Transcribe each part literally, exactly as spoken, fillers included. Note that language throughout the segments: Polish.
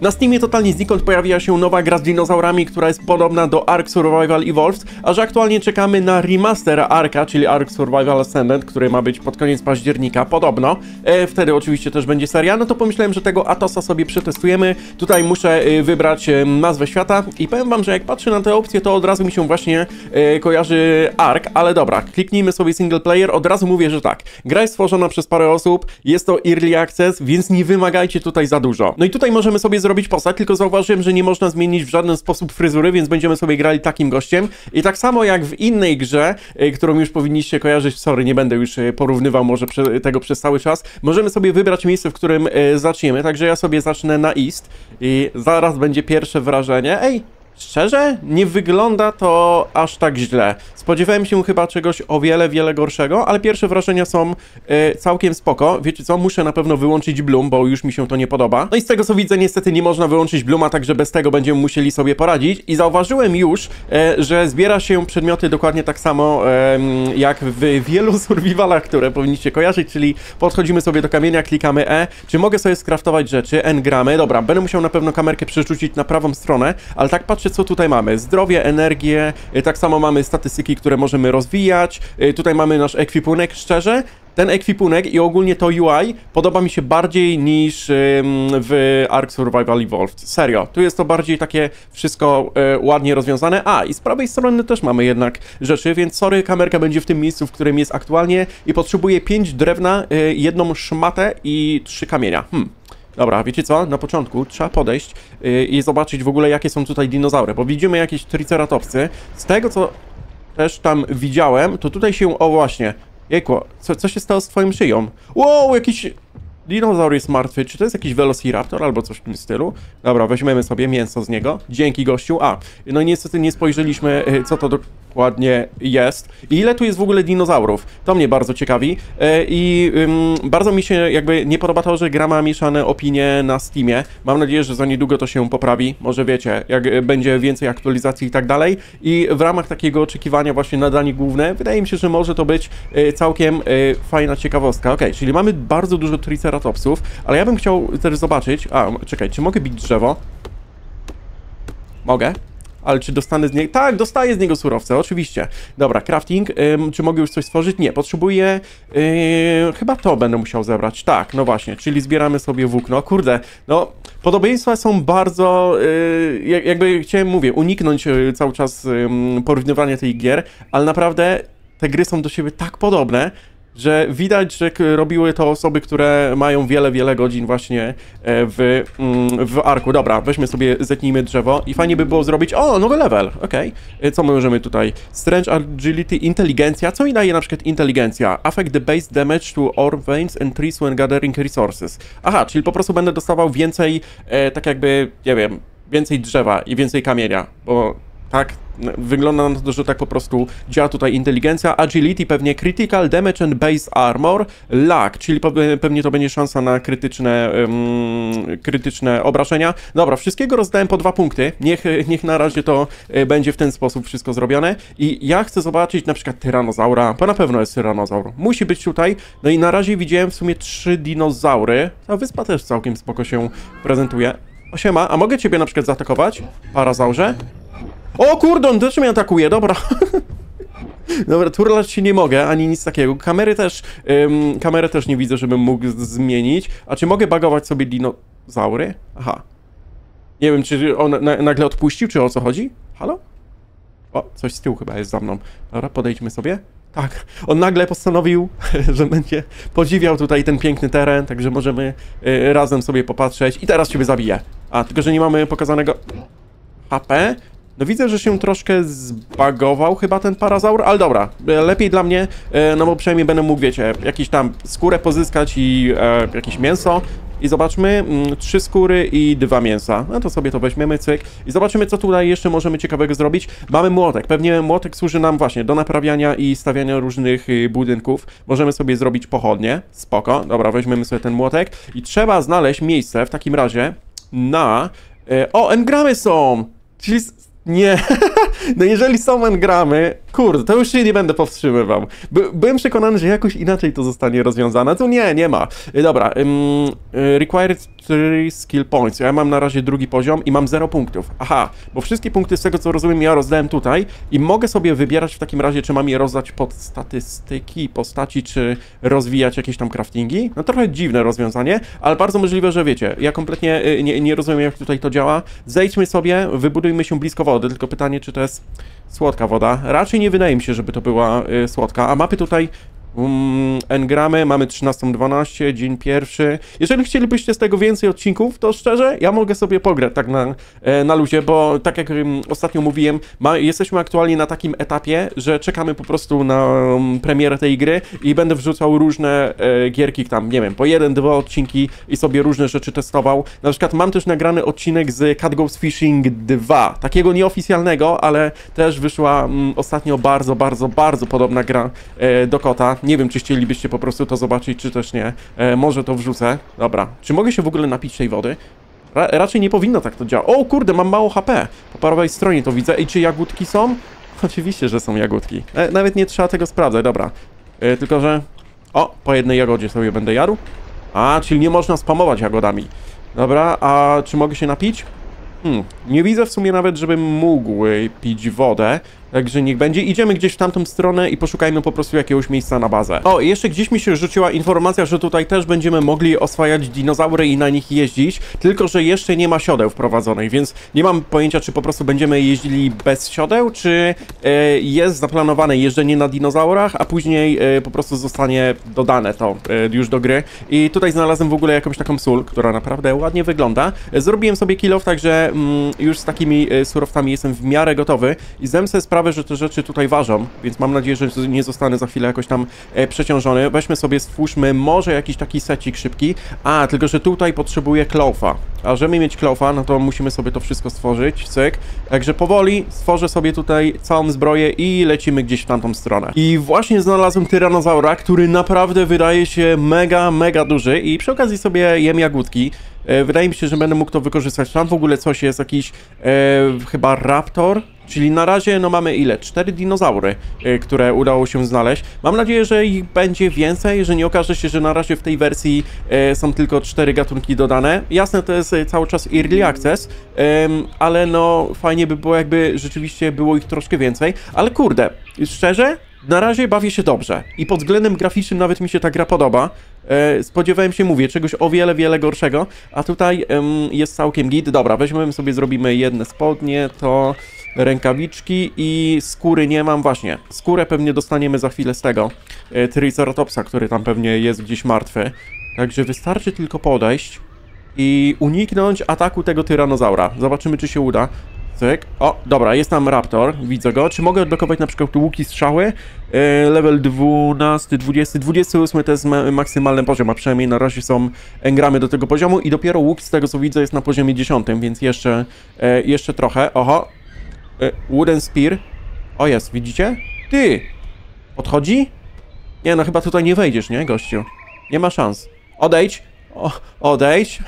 Na Steamie totalnie znikąd pojawiła się nowa gra z dinozaurami, która jest podobna do Ark Survival Evolved, a że aktualnie czekamy na remaster Arka, czyli Ark Survival Ascendant, który ma być pod koniec października, podobno. E, wtedy oczywiście też będzie seria, no to pomyślałem, że tego Athosa sobie przetestujemy. Tutaj muszę e, wybrać e, nazwę świata i powiem wam, że jak patrzę na te opcje, to od razu mi się właśnie e, kojarzy Ark, ale dobra, kliknijmy sobie single player, od razu mówię, że tak. Gra jest stworzona przez parę osób, jest to early access, więc nie wymagajcie tutaj za dużo. No i tutaj możemy sobie zrobić postać, tylko zauważyłem, że nie można zmienić w żaden sposób fryzury, więc będziemy sobie grali takim gościem. I tak samo jak w innej grze, którą już powinniście kojarzyć, sorry, nie będę już porównywał może tego przez cały czas, możemy sobie wybrać miejsce, w którym zaczniemy, także ja sobie zacznę na East i zaraz będzie pierwsze wrażenie. Ej, szczerze? Nie wygląda to aż tak źle. Spodziewałem się chyba czegoś o wiele, wiele gorszego, ale pierwsze wrażenia są y, całkiem spoko. Wiecie co? Muszę na pewno wyłączyć Bloom, bo już mi się to nie podoba. No i z tego co widzę, niestety nie można wyłączyć Blooma, także bez tego będziemy musieli sobie poradzić. I zauważyłem już, y, że zbiera się przedmioty dokładnie tak samo y, jak w wielu survivalach, które powinniście kojarzyć, czyli podchodzimy sobie do kamienia, klikamy E. Czy mogę sobie skraftować rzeczy? N gramy. Dobra, będę musiał na pewno kamerkę przerzucić na prawą stronę, ale tak patrzę, co tutaj mamy. Zdrowie, energię, y, tak samo mamy statystyki, które możemy rozwijać. Tutaj mamy nasz ekwipunek. Szczerze, ten ekwipunek i ogólnie to U I podoba mi się bardziej niż w Ark Survival Evolved. Serio, tu jest to bardziej takie wszystko ładnie rozwiązane. A, i z prawej strony też mamy jednak rzeczy, więc sorry, kamerka będzie w tym miejscu, w którym jest aktualnie i potrzebuję pięć drewna, jedną szmatę i trzy kamienia. Hmm. Dobra, wiecie co? Na początku trzeba podejść i zobaczyć w ogóle, jakie są tutaj dinozaury, bo widzimy jakieś triceratopsy. Z tego, co też tam widziałem, to tutaj się... O właśnie, jejku, co, co się stało z twoim szyją? Wow, jakiś dinozaur jest martwy. Czy to jest jakiś velociraptor albo coś w tym stylu? Dobra, weźmiemy sobie mięso z niego. Dzięki, gościu. A, no niestety nie spojrzeliśmy, co to dokładnie jest. I ile tu jest w ogóle dinozaurów? To mnie bardzo ciekawi. I ym, bardzo mi się jakby nie podoba to, że gra ma mieszane opinie na Steamie. Mam nadzieję, że za niedługo to się poprawi. Może wiecie, jak będzie więcej aktualizacji i tak dalej. I w ramach takiego oczekiwania właśnie na danie główne, wydaje mi się, że może to być całkiem fajna ciekawostka. Okej, czyli mamy bardzo dużo triceratops. Topsów, ale ja bym chciał też zobaczyć... A, czekaj, czy mogę bić drzewo? Mogę. Ale czy dostanę z niego... Tak, dostaję z niego surowce, oczywiście. Dobra, crafting. Ym, czy mogę już coś stworzyć? Nie, potrzebuję... Yy, chyba to będę musiał zebrać. Tak, no właśnie, czyli zbieramy sobie włókno. Kurde, no... Podobieństwa są bardzo... Yy, jakby chciałem, mówię, uniknąć yy, cały czas yy, porównywania tych gier, ale naprawdę te gry są do siebie tak podobne, że widać, że robiły to osoby, które mają wiele, wiele godzin właśnie w, w Arku. Dobra, weźmy sobie, zetnijmy drzewo i fajnie by było zrobić... O, nowy level, okej. Okay. Co możemy tutaj? Strange Agility, Inteligencja. Co mi daje na przykład Inteligencja? Affect the base damage to ore veins and trees when gathering resources. Aha, czyli po prostu będę dostawał więcej, e, tak jakby, nie wiem, więcej drzewa i więcej kamienia, bo... Tak, wygląda na to, że tak po prostu działa tutaj inteligencja. Agility pewnie critical, damage and base armor, luck, czyli pewnie to będzie szansa na krytyczne, um, krytyczne obrażenia. Dobra, wszystkiego rozdałem po dwa punkty. Niech, niech na razie to będzie w ten sposób wszystko zrobione. I ja chcę zobaczyć na przykład tyranozaura, bo na pewno jest tyranozaur. Musi być tutaj. No i na razie widziałem w sumie trzy dinozaury. Ta wyspa też całkiem spoko się prezentuje. O, siema, a mogę ciebie na przykład zaatakować? Parazaurze? O kurde, on też mnie atakuje, dobra. Dobra, turlać się nie mogę, ani nic takiego. Kamery też, ym, kamerę też nie widzę, żebym mógł zmienić. A czy mogę bagować sobie dinozaury? Aha. Nie wiem, czy on na, nagle odpuścił, czy o co chodzi? Halo? O, coś z tyłu chyba jest za mną. Dobra, podejdźmy sobie. Tak, on nagle postanowił, że będzie podziwiał tutaj ten piękny teren, także możemy y, razem sobie popatrzeć. I teraz ciebie zabiję. A, tylko że nie mamy pokazanego H P. No widzę, że się troszkę zbagował chyba ten parazaur, ale dobra, lepiej dla mnie, no bo przynajmniej będę mógł, wiecie, jakieś tam skórę pozyskać i e, jakieś mięso. I zobaczmy, mm, trzy skóry i dwa mięsa. No to sobie to weźmiemy, cyk. I zobaczymy, co tutaj jeszcze możemy ciekawego zrobić. Mamy młotek. Pewnie młotek służy nam właśnie do naprawiania i stawiania różnych y, budynków. Możemy sobie zrobić pochodnie. Spoko. Dobra, weźmiemy sobie ten młotek. I trzeba znaleźć miejsce w takim razie na... Y, o, engramy są! Czyli... Nie, No jeżeli Summon gramy, kurde, to już się nie będę powstrzymywał. By, byłem przekonany, że jakoś inaczej to zostanie rozwiązane. To nie, nie ma. Dobra, um, required three skill points. Ja mam na razie drugi poziom i mam zero punktów. Aha, bo wszystkie punkty, z tego co rozumiem, ja rozdałem tutaj i mogę sobie wybierać w takim razie, czy mam je rozdać pod statystyki postaci, czy rozwijać jakieś tam craftingi. No trochę dziwne rozwiązanie, ale bardzo możliwe, że wiecie, ja kompletnie nie, nie rozumiem, jak tutaj to działa. Zejdźmy sobie, wybudujmy się blisko wody, tylko pytanie, czy to jest słodka woda. Raczej nie wydaje mi się, żeby to była y, słodka, a mapy tutaj um, engramy, mamy trzynastego dwunastego, dzień pierwszy. Jeżeli chcielibyście z tego więcej odcinków, to szczerze, ja mogę sobie pograć tak na, y, na luzie, bo tak jak y, ostatnio mówiłem, ma, jesteśmy aktualnie na takim etapie, że czekamy po prostu na um, premierę tej gry i będę wrzucał różne y, gierki tam, nie wiem, po jeden, dwa odcinki i sobie różne rzeczy testował. Na przykład mam też nagrany odcinek z Cat Goes Fishing dwa, takiego nieoficjalnego, ale też wyszła mm, ostatnio bardzo, bardzo, bardzo podobna gra e, do kota. Nie wiem, czy chcielibyście po prostu to zobaczyć, czy też nie. E, może to wrzucę. Dobra. Czy mogę się w ogóle napić tej wody? Ra raczej nie powinno tak to działać. O kurde, mam mało H P. Po prawej stronie to widzę. I czy jagódki są? Oczywiście, że są jagódki. E, nawet nie trzeba tego sprawdzać. Dobra. E, tylko, że... O, po jednej jagodzie sobie będę jadł. A, czyli nie można spamować jagodami. Dobra, a czy mogę się napić? Hmm, nie widzę w sumie nawet, żebym mógł pić wodę, także niech będzie. Idziemy gdzieś w tamtą stronę i poszukajmy po prostu jakiegoś miejsca na bazę. O, jeszcze gdzieś mi się rzuciła informacja, że tutaj też będziemy mogli oswajać dinozaury i na nich jeździć, tylko że jeszcze nie ma siodeł wprowadzonych, więc nie mam pojęcia, czy po prostu będziemy jeździli bez siodeł, czy y, jest zaplanowane jeżdżenie na dinozaurach, a później y, po prostu zostanie dodane to y, już do gry. I tutaj znalazłem w ogóle jakąś taką sól, która naprawdę ładnie wygląda. Zrobiłem sobie kill off, także mm, już z takimi y, surowcami jestem w miarę gotowy i zemsę sprawę, że te rzeczy tutaj ważą, więc mam nadzieję, że nie zostanę za chwilę jakoś tam e, przeciążony. Weźmy sobie, stwórzmy może jakiś taki secik szybki. A, tylko że tutaj potrzebuję klaufa. A żeby mieć klaufa, no to musimy sobie to wszystko stworzyć, cyk. Także powoli stworzę sobie tutaj całą zbroję i lecimy gdzieś w tamtą stronę. I właśnie znalazłem tyranozaura, który naprawdę wydaje się mega, mega duży i przy okazji sobie jem jagódki. E, wydaje mi się, że będę mógł to wykorzystać. Tam w ogóle coś jest, jakiś e, chyba raptor. Czyli na razie, no mamy ile? Cztery dinozaury, y, które udało się znaleźć. Mam nadzieję, że ich będzie więcej, że nie okaże się, że na razie w tej wersji y, są tylko cztery gatunki dodane. Jasne, to jest y, cały czas early access, y, ale no fajnie by było, jakby rzeczywiście było ich troszkę więcej. Ale kurde, szczerze, na razie bawię się dobrze i pod względem graficznym nawet mi się ta gra podoba. E, spodziewałem się, mówię, czegoś o wiele, wiele gorszego, a tutaj ym, jest całkiem git. Dobra, weźmy sobie, zrobimy jedne spodnie, to rękawiczki i skóry nie mam, właśnie. Skórę pewnie dostaniemy za chwilę z tego e, Triceratopsa, który tam pewnie jest gdzieś martwy. Także wystarczy tylko podejść i uniknąć ataku tego tyranozaura. Zobaczymy, czy się uda. Cyk. O, dobra, jest tam raptor, widzę go. Czy mogę odblokować na przykład łuki, strzały? Yy, level dwunasty, dwudziesty, dwudziesty ósmy to jest maksymalny poziom, a przynajmniej na razie są engramy do tego poziomu i dopiero łuk, z tego co widzę, jest na poziomie dziesiątym, więc jeszcze, yy, jeszcze trochę. Oho, yy, wooden spear. O jest, widzicie? Ty! Odchodzi? Nie, no chyba tutaj nie wejdziesz, nie, gościu? Nie ma szans. Odejdź! O, odejdź!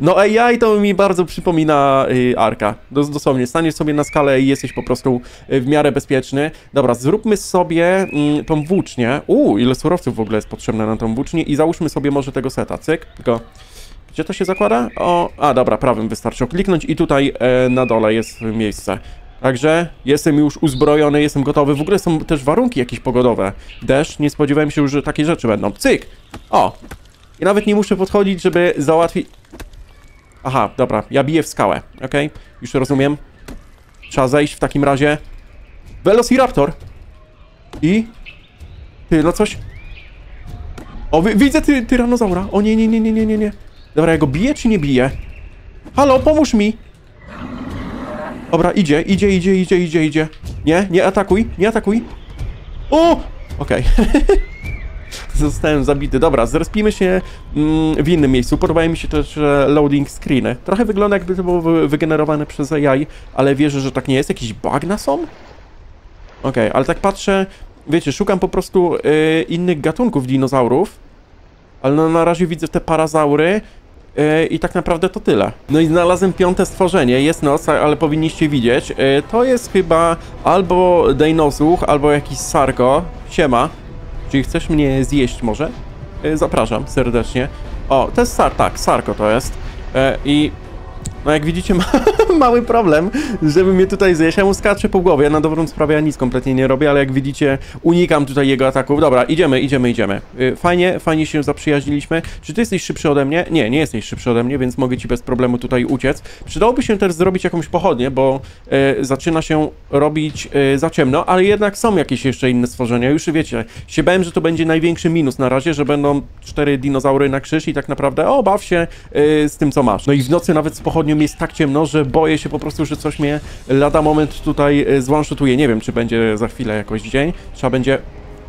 No A I to mi bardzo przypomina y, Arka. Dos dosłownie, staniesz sobie na skalę i jesteś po prostu y, w miarę bezpieczny. Dobra, zróbmy sobie y, tą włócznię. Uuu, ile surowców w ogóle jest potrzebne na tą włócznię i załóżmy sobie może tego seta, cyk. Tylko, gdzie to się zakłada? O, a dobra, prawym wystarczy kliknąć i tutaj y, na dole jest miejsce. Także jestem już uzbrojony, jestem gotowy. W ogóle są też warunki jakieś pogodowe. Deszcz, nie spodziewałem się, że takie rzeczy będą. Cyk! O! I nawet nie muszę podchodzić, żeby załatwić... Aha, dobra, ja biję w skałę, okej, już rozumiem. Trzeba zejść w takim razie. Velociraptor! I... Ty, no coś... O, widzę ty, tyranozaura. O nie, nie, nie, nie, nie, nie, nie. Dobra, ja go biję czy nie biję? Halo, pomóż mi! Dobra, idzie, idzie, idzie, idzie, idzie, idzie. Nie, nie atakuj, nie atakuj. O! Okej. Zostałem zabity. Dobra, zrespimy się mm, w innym miejscu. Podobają mi się też e, loading screeny. Trochę wygląda, jakby to było wy wygenerowane przez A I, ale wierzę, że tak nie jest. Jakiś bug na są? Okej, okay, ale tak patrzę, wiecie, szukam po prostu y, innych gatunków dinozaurów, ale no, na razie widzę te parazaury Yy, I tak naprawdę to tyle. No i znalazłem piąte stworzenie, jest noc, ale powinniście widzieć. Yy, to jest chyba albo dejnosłuch, albo jakiś sarko. Siema. Czyli chcesz mnie zjeść może? Yy, zapraszam serdecznie. O, to jest sar, tak, sarko to jest. Yy, I... No jak widzicie, ma mały problem, żeby mnie tutaj zjeść. Ja mu skaczę po głowie, na dobrą sprawę ja nic kompletnie nie robię, ale jak widzicie, unikam tutaj jego ataków. Dobra, idziemy, idziemy, idziemy. Fajnie, fajnie się zaprzyjaźniliśmy. Czy ty jesteś szybszy ode mnie? Nie, nie jesteś szybszy ode mnie, więc mogę ci bez problemu tutaj uciec. Przydałoby się też zrobić jakąś pochodnię, bo y, zaczyna się robić y, za ciemno, ale jednak są jakieś jeszcze inne stworzenia. Już wiecie, się bałem, że to będzie największy minus na razie, że będą cztery dinozaury na krzyż i tak naprawdę o, baw się y, z tym, co masz. No i w nocy nawet z pochodnią jest tak ciemno, że boję się po prostu, że coś mnie lada moment tutaj zwanshotuje. Nie wiem, czy będzie za chwilę jakoś dzień. Trzeba będzie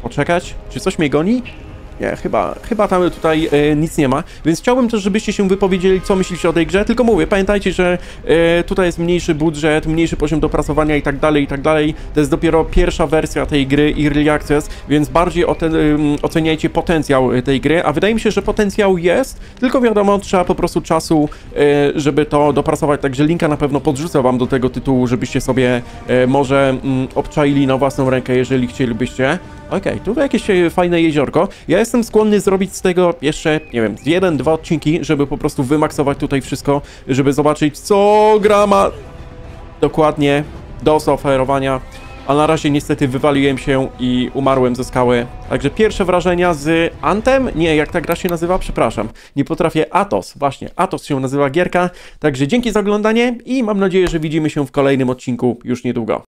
poczekać. Czy coś mnie goni? Nie, chyba, chyba tam tutaj e, nic nie ma, więc chciałbym też, żebyście się wypowiedzieli, co myślicie o tej grze, tylko mówię, pamiętajcie, że e, tutaj jest mniejszy budżet, mniejszy poziom dopracowania i tak dalej, i tak dalej, to jest dopiero pierwsza wersja tej gry, Early Access, więc bardziej o te, e, oceniajcie potencjał tej gry, a wydaje mi się, że potencjał jest, tylko wiadomo, trzeba po prostu czasu, e, żeby to dopracować, także linka na pewno podrzucę wam do tego tytułu, żebyście sobie e, może m, obczaili na własną rękę, jeżeli chcielibyście. Okej, okay, tu jakieś fajne jeziorko. Ja jestem skłonny zrobić z tego jeszcze, nie wiem, jeden, dwa odcinki, żeby po prostu wymaksować tutaj wszystko, żeby zobaczyć, co gra ma dokładnie do zaoferowania. A na razie niestety wywaliłem się i umarłem ze skały. Także pierwsze wrażenia z Antem? Nie, jak ta gra się nazywa? Przepraszam. Nie potrafię. Athos. Właśnie, Athos się nazywa gierka. Także dzięki za oglądanie i mam nadzieję, że widzimy się w kolejnym odcinku już niedługo.